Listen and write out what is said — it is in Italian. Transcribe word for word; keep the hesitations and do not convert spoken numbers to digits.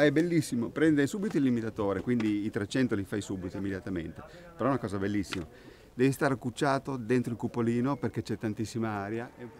ah, è bellissimo, prende subito il limitatore, quindi i trecento li fai subito, immediatamente, però è una cosa bellissima. Devi stare accucciato dentro il cupolino perché c'è tantissima aria.